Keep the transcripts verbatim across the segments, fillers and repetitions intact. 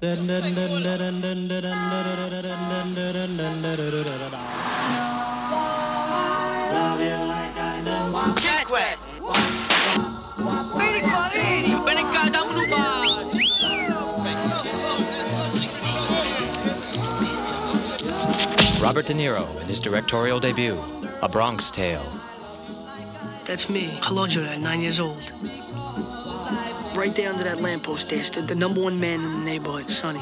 Robert De Niro in his directorial debut, A Bronx Tale. That's me, Calogero, at nine years old. Right there under that lamppost there stood the number one man in the neighborhood, Sonny.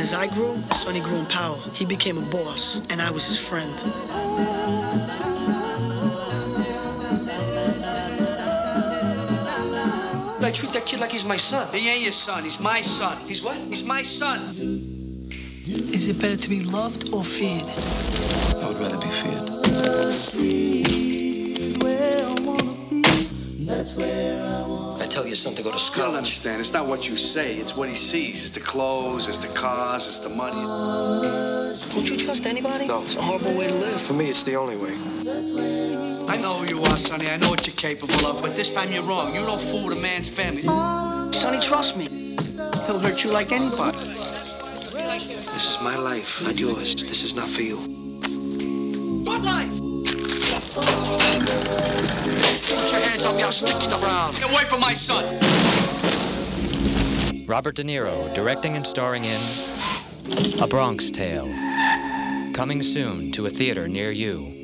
As I grew, Sonny grew in power. He became a boss, and I was his friend. I treat that kid like he's my son. He ain't your son. He's my son. He's what? He's my son. Is it better to be loved or feared? I would rather be feared. I tell your son to go to school. I don't understand. It's not what you say. It's what he sees. It's the clothes. It's the cars. It's the money. Don't you trust anybody? No. It's a horrible way to live. For me, it's the only way. I know who you are, Sonny. I know what you're capable of, but this time you're wrong. You don't fool with a man's family. Sonny, trust me. He'll hurt you like anybody. This is my life, not yours. This is not for you. What life? Put your hands up, y'all sticky around. Get away from my son. Robert De Niro, directing and starring in A Bronx Tale. Coming soon to a theater near you.